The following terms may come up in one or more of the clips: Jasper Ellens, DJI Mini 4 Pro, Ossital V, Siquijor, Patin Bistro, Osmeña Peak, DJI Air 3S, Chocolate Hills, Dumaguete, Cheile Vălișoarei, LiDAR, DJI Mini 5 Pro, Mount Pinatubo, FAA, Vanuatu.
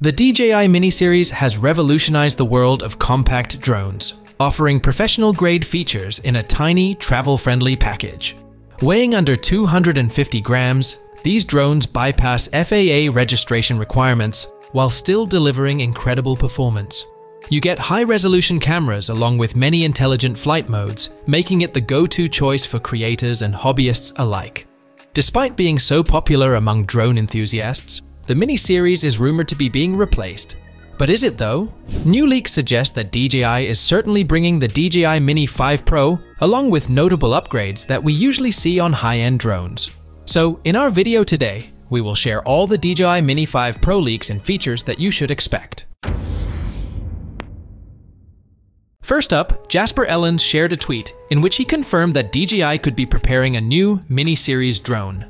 The DJI Mini series has revolutionized the world of compact drones, offering professional-grade features in a tiny, travel-friendly package. Weighing under 250 grams, these drones bypass FAA registration requirements while still delivering incredible performance. You get high-resolution cameras along with many intelligent flight modes, making it the go-to choice for creators and hobbyists alike. Despite being so popular among drone enthusiasts, the Mini series is rumored to be being replaced. But is it though? New leaks suggest that DJI is certainly bringing the DJI Mini 5 Pro along with notable upgrades that we usually see on high-end drones. So in our video today, we will share all the DJI Mini 5 Pro leaks and features that you should expect. First up, Jasper Ellens shared a tweet in which he confirmed that DJI could be preparing a new Mini series drone.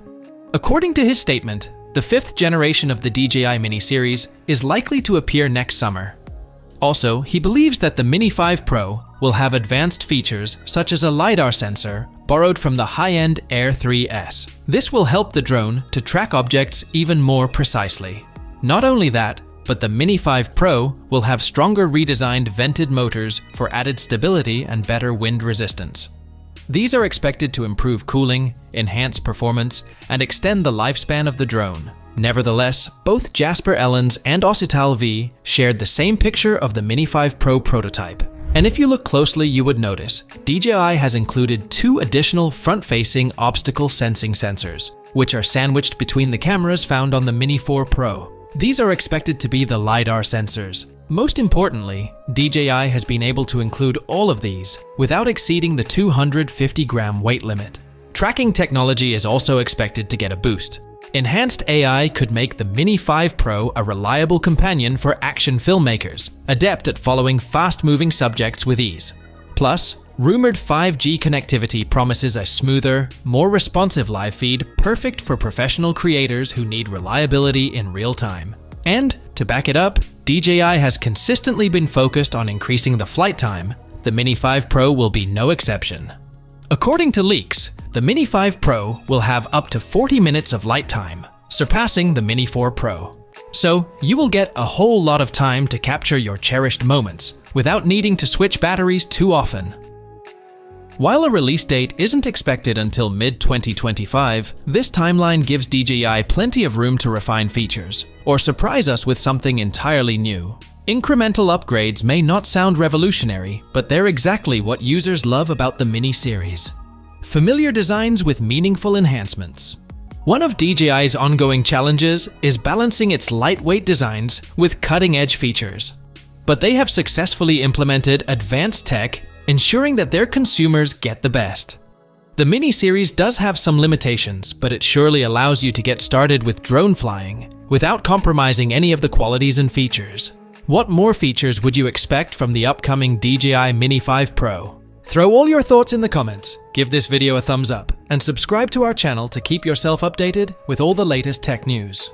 According to his statement, the fifth generation of the DJI Mini series is likely to appear next summer. Also, he believes that the Mini 5 Pro will have advanced features such as a LiDAR sensor borrowed from the high-end Air 3S. This will help the drone to track objects even more precisely. Not only that, but the Mini 5 Pro will have stronger redesigned vented motors for added stability and better wind resistance. These are expected to improve cooling, enhance performance, and extend the lifespan of the drone. Nevertheless, both Jasper Ellens and Ossital V shared the same picture of the Mini 5 Pro prototype. And if you look closely, you would notice DJI has included two additional front-facing obstacle sensing sensors, which are sandwiched between the cameras found on the Mini 4 Pro. These are expected to be the LiDAR sensors. Most importantly, DJI has been able to include all of these without exceeding the 250-gram weight limit. Tracking technology is also expected to get a boost. Enhanced AI could make the Mini 5 Pro a reliable companion for action filmmakers, adept at following fast-moving subjects with ease. Plus, rumored 5G connectivity promises a smoother, more responsive live feed perfect for professional creators who need reliability in real time. And, to back it up, DJI has consistently been focused on increasing the flight time. The Mini 5 Pro will be no exception. According to leaks, the Mini 5 Pro will have up to 40 minutes of light time, surpassing the Mini 4 Pro. So you will get a whole lot of time to capture your cherished moments without needing to switch batteries too often. While a release date isn't expected until mid-2025, this timeline gives DJI plenty of room to refine features or surprise us with something entirely new. Incremental upgrades may not sound revolutionary, but they're exactly what users love about the Mini series. Familiar designs with meaningful enhancements. One of DJI's ongoing challenges is balancing its lightweight designs with cutting-edge features. But they have successfully implemented advanced tech, ensuring that their consumers get the best. The Mini series does have some limitations, but it surely allows you to get started with drone flying without compromising any of the qualities and features. What more features would you expect from the upcoming DJI Mini 5 Pro? Throw all your thoughts in the comments, give this video a thumbs up, and subscribe to our channel to keep yourself updated with all the latest tech news.